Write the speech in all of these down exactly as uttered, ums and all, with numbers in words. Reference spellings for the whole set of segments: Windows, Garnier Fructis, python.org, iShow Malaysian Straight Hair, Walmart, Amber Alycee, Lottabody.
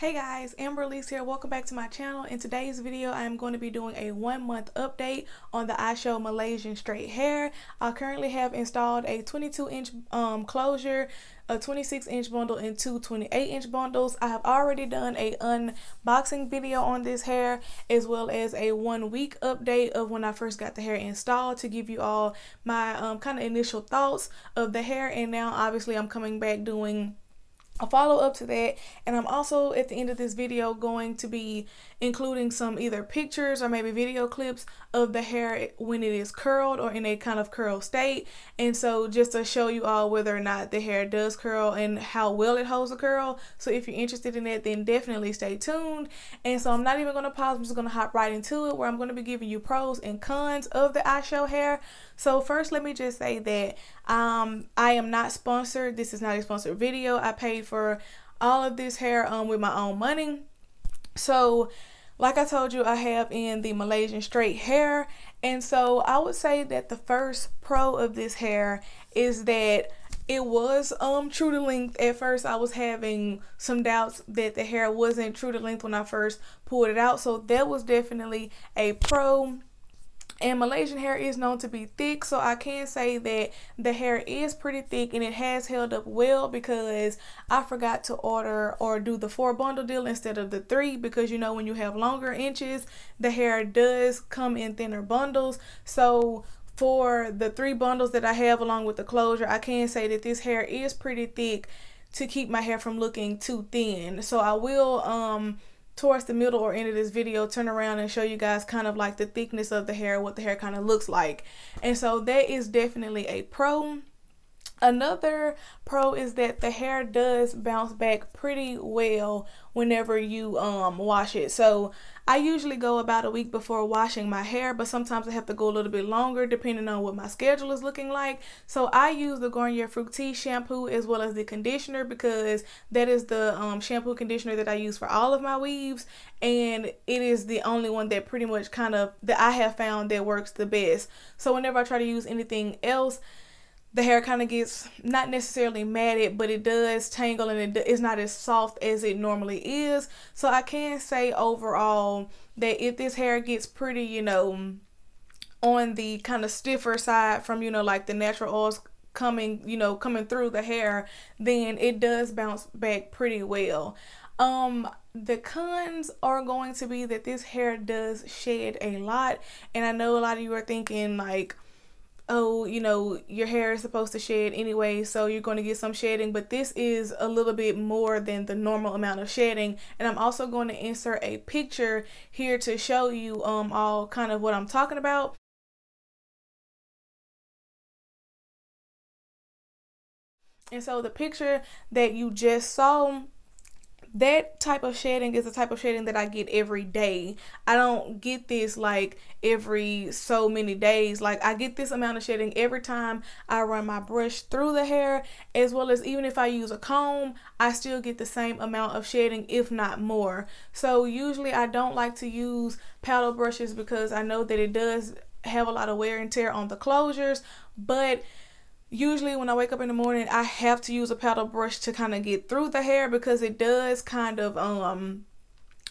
Hey guys, Amber Alycee here. Welcome back to my channel. In today's video, I am going to be doing a one month update on the iShow Malaysian Straight Hair. I currently have installed a twenty-two inch um, closure, a twenty-six inch bundle, and two twenty-eight inch bundles. I have already done a unboxing video on this hair, as well as a one week update of when I first got the hair installed to give you all my um, kind of initial thoughts of the hair. And now obviously I'm coming back doing a follow up to that, and I'm also at the end of this video going to be including some either pictures or maybe video clips of the hair when it is curled or in a kind of curl state, and so just to show you all whether or not the hair does curl and how well it holds a curl. So if you're interested in that, then definitely stay tuned. And so I'm not even going to pause, I'm just going to hop right into it, where I'm going to be giving you pros and cons of the iShow hair. So first, let me just say that um, I am not sponsored. This is not a sponsored video. I paid for for all of this hair um, with my own money. So like I told you, I have in the Malaysian Straight Hair, and so I would say that the first pro of this hair is that it was um true to length. At first I was having some doubts that the hair wasn't true to length when I first pulled it out, so that was definitely a pro. And Malaysian hair is known to be thick, so I can say that the hair is pretty thick and it has held up well, because I forgot to order or do the four bundle deal instead of the three, because you know when you have longer inches, the hair does come in thinner bundles. So for the three bundles that I have along with the closure, I can say that this hair is pretty thick to keep my hair from looking too thin. So I will um towards the middle or end of this video turn around and show you guys kind of like the thickness of the hair, what the hair kind of looks like. And so that is definitely a pro. Another pro is that the hair does bounce back pretty well whenever you um wash it. So I usually go about a week before washing my hair, but sometimes I have to go a little bit longer depending on what my schedule is looking like. So I use the Garnier Fructis shampoo as well as the conditioner, because that is the um, shampoo conditioner that I use for all of my weaves, and it is the only one that pretty much kind of that I have found that works the best. So whenever I try to use anything else, the hair kind of gets not necessarily matted, but it does tangle and it is not as soft as it normally is. So I can say overall that if this hair gets pretty, you know, on the kind of stiffer side from, you know, like the natural oils coming, you know, coming through the hair, then it does bounce back pretty well. Um, the cons are going to be that this hair does shed a lot. And I know a lot of you are thinking like, oh, you know, your hair is supposed to shed anyway, so you're going to get some shedding, but this is a little bit more than the normal amount of shedding. And I'm also going to insert a picture here to show you um all kind of what I'm talking about. And so the picture that you just saw, that type of shedding is the type of shedding that I get every day. I don't get this like every so many days. Like I get this amount of shedding every time I run my brush through the hair, as well as even if I use a comb, I still get the same amount of shedding, if not more. So usually I don't like to use paddle brushes because I know that it does have a lot of wear and tear on the closures, but usually when I wake up in the morning, I have to use a paddle brush to kind of get through the hair, because it does kind of, um,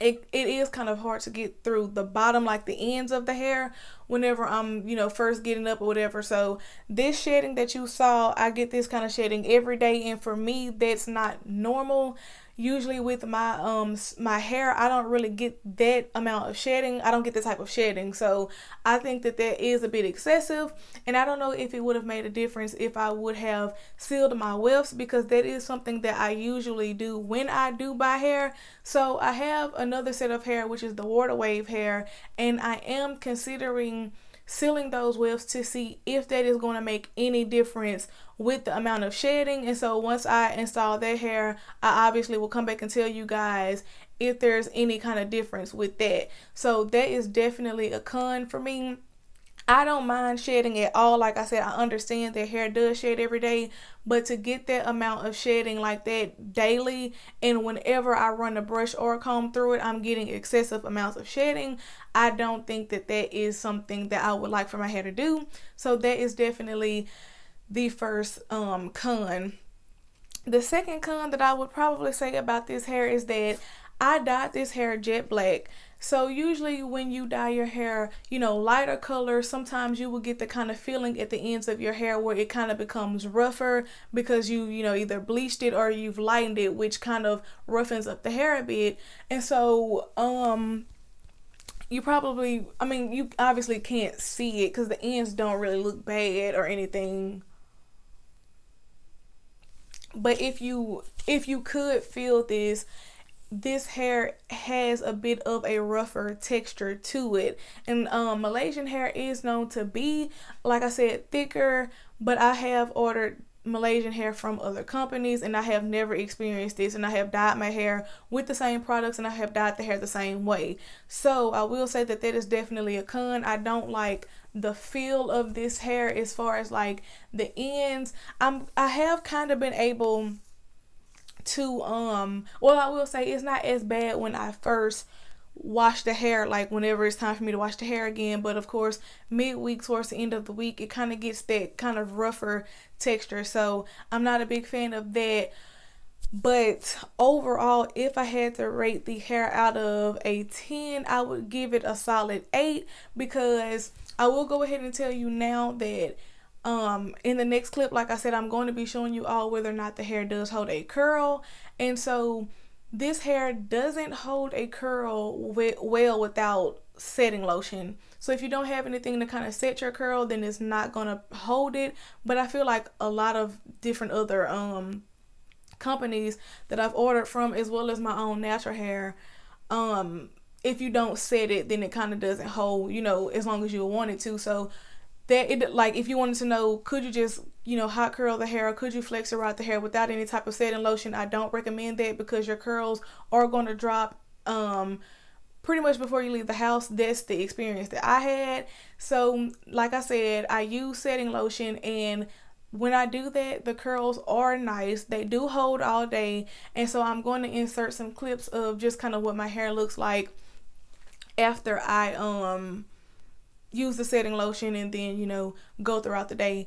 it, it is kind of hard to get through the bottom, like the ends of the hair, whenever I'm, you know, first getting up or whatever. So this shedding that you saw, I get this kind of shedding every day. And for me, that's not normal. Usually with my um my hair, I don't really get that amount of shedding. I don't get this type of shedding, so I think that that is a bit excessive. And I don't know if it would have made a difference if I would have sealed my wefts, because that is something that I usually do when I do buy hair. So I have another set of hair, which is the water wave hair, and I am considering sealing those wefts to see if that is going to make any difference with the amount of shedding. And so once I install that hair, I obviously will come back and tell you guys if there's any kind of difference with that. So that is definitely a con for me. I don't mind shedding at all. Like I said, I understand that hair does shed every day, but to get that amount of shedding like that daily, and whenever I run a brush or a comb through it, I'm getting excessive amounts of shedding. I don't think that that is something that I would like for my hair to do. So that is definitely the first um, con. The second con that I would probably say about this hair is that I dyed this hair jet black. So usually when you dye your hair, you know, lighter color, sometimes you will get the kind of feeling at the ends of your hair where it kind of becomes rougher because you, you know, either bleached it or you've lightened it, which kind of roughens up the hair a bit. And so, um, you probably, I mean, you obviously can't see it because the ends don't really look bad or anything. But if you, if you could feel this, this hair has a bit of a rougher texture to it. And um, Malaysian hair is known to be, like I said, thicker, but I have ordered Malaysian hair from other companies and I have never experienced this, and I have dyed my hair with the same products and I have dyed the hair the same way. So I will say that that is definitely a con. I don't like the feel of this hair as far as like the ends. I'm, I have kind of been able to, um, well, I will say it's not as bad when I first wash the hair, like whenever it's time for me to wash the hair again, but of course midweek towards the end of the week it kind of gets that kind of rougher texture, so I'm not a big fan of that. But overall, if I had to rate the hair out of a ten, I would give it a solid eight, because I will go ahead and tell you now that Um, in the next clip, like I said, I'm going to be showing you all whether or not the hair does hold a curl. And so this hair doesn't hold a curl well without setting lotion. So if you don't have anything to kind of set your curl, then it's not going to hold it. But I feel like a lot of different other um, companies that I've ordered from, as well as my own natural hair, um, if you don't set it, then it kind of doesn't hold, you know, as long as you want it to. So that it, like, if you wanted to know, could you just, you know, hot curl the hair, or could you flex or out the hair without any type of setting lotion? I don't recommend that, because your curls are going to drop um pretty much before you leave the house. That's the experience that I had. So like I said, I use setting lotion, and when I do that, the curls are nice. They do hold all day. And so I'm going to insert some clips of just kind of what my hair looks like after I um use the setting lotion, and then, you know, go throughout the day.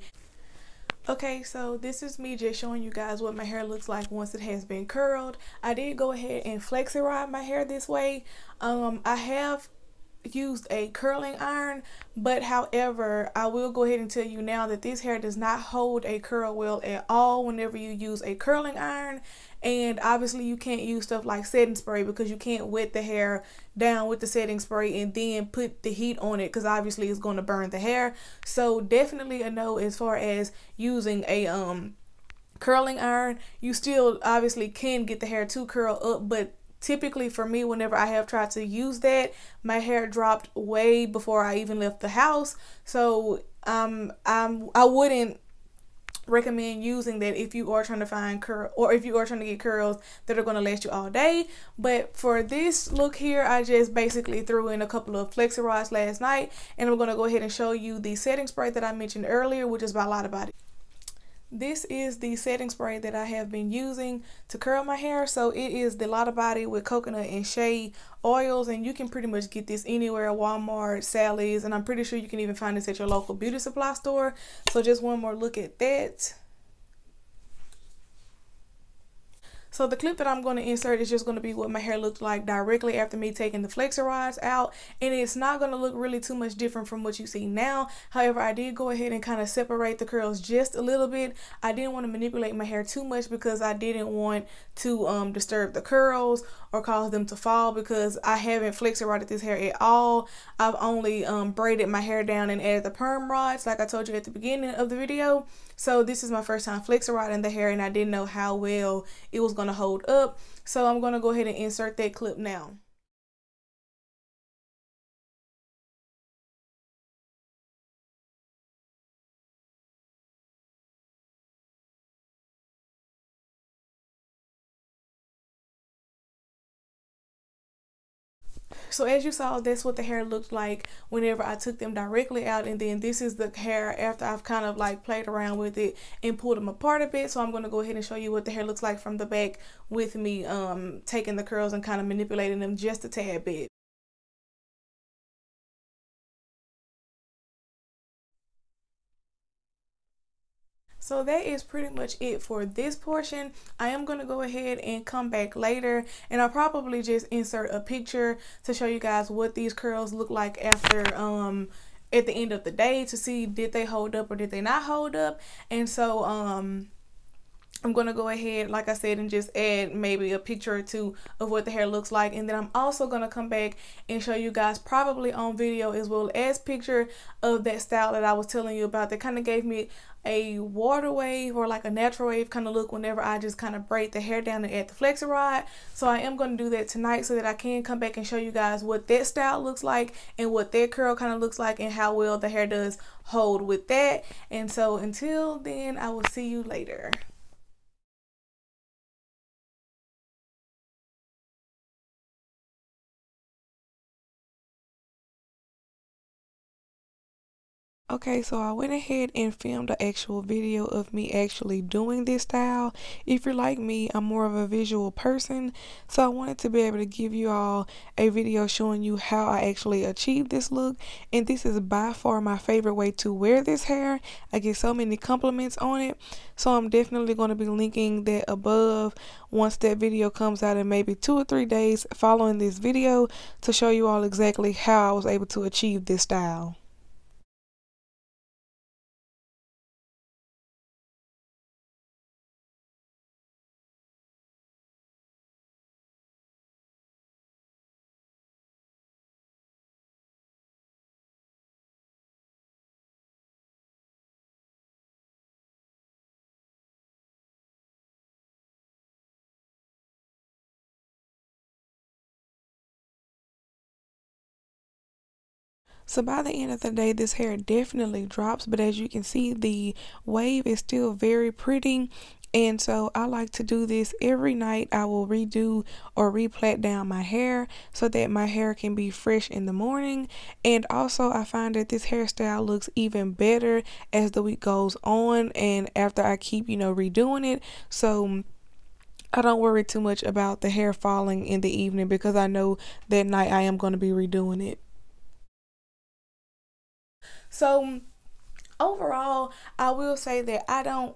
Okay, so this is me just showing you guys what my hair looks like once it has been curled. I did go ahead and flexi rod my hair this way. Um, I have used a curling iron, but however, I will go ahead and tell you now that this hair does not hold a curl well at all whenever you use a curling iron. And obviously you can't use stuff like setting spray, because you can't wet the hair down with the setting spray and then put the heat on it, because obviously it's going to burn the hair. So definitely a no as far as using a um curling iron. You still obviously can get the hair to curl up, but typically for me, whenever I have tried to use that, my hair dropped way before I even left the house. So um I'm I wouldn't recommend using that if you are trying to find curl, or if you are trying to get curls that are going to last you all day. But for this look here, I just basically threw in a couple of flexi rods last night, and I'm going to go ahead and show you the setting spray that I mentioned earlier, which is by Lottabody. This is the setting spray that I have been using to curl my hair. So it is the Lottabody with coconut and shea oils, and you can pretty much get this anywhere, Walmart, Sally's, and I'm pretty sure you can even find this at your local beauty supply store. So just one more look at that. So the clip that I'm going to insert is just going to be what my hair looked like directly after me taking the flexi rods out, and it's not going to look really too much different from what you see now. However, I did go ahead and kind of separate the curls just a little bit. I didn't want to manipulate my hair too much, because I didn't want to um, disturb the curls or cause them to fall, because I haven't flexi roded this hair at all. I've only um, braided my hair down and added the perm rods, like I told you at the beginning of the video. So this is my first time flexi roding the hair, and I didn't know how well it was going to to hold up. So I'm going to go ahead and insert that clip now. So as you saw, that's what the hair looked like whenever I took them directly out, and then this is the hair after I've kind of like played around with it and pulled them apart a bit. So I'm going to go ahead and show you what the hair looks like from the back with me um taking the curls and kind of manipulating them just a tad bit. So that is pretty much it for this portion. I am going to go ahead and come back later, and I'll probably just insert a picture to show you guys what these curls look like after um at the end of the day, to see did they hold up or did they not hold up. And so um I'm going to go ahead, like I said, and just add maybe a picture or two of what the hair looks like. And then I'm also going to come back and show you guys, probably on video as well as picture, of that style that I was telling you about that kind of gave me a water wave or like a natural wave kind of look whenever I just kind of braid the hair down and add the flexi rod. So I am going to do that tonight so that I can come back and show you guys what that style looks like and what that curl kind of looks like and how well the hair does hold with that. And so until then, I will see you later. Okay, so I went ahead and filmed the actual video of me actually doing this style. If you're like me, I'm more of a visual person, so I wanted to be able to give you all a video showing you how I actually achieved this look. And this is by far my favorite way to wear this hair. I get so many compliments on it, so I'm definitely going to be linking that above once that video comes out in maybe two or three days following this video, to show you all exactly how I was able to achieve this style. So by the end of the day, this hair definitely drops, but as you can see, the wave is still very pretty. And so I like to do this every night. I will redo or replat down my hair so that my hair can be fresh in the morning. And also I find that this hairstyle looks even better as the week goes on, and after I keep, you know, redoing it. So I don't worry too much about the hair falling in the evening, because I know that night I am going to be redoing it. So overall, I will say that I don't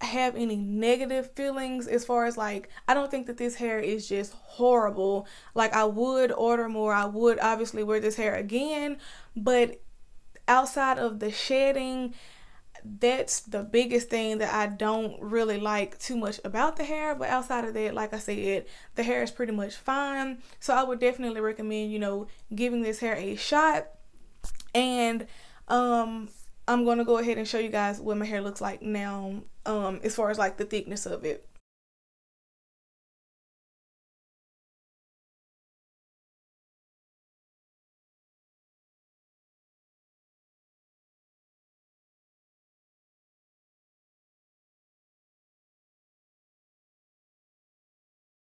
have any negative feelings as far as, like, I don't think that this hair is just horrible. Like, I would order more. I would obviously wear this hair again, but outside of the shedding, that's the biggest thing that I don't really like too much about the hair. But outside of that, like I said, the hair is pretty much fine. So I would definitely recommend, you know, giving this hair a shot. And um I'm gonna go ahead and show you guys what my hair looks like now, um as far as like the thickness of it.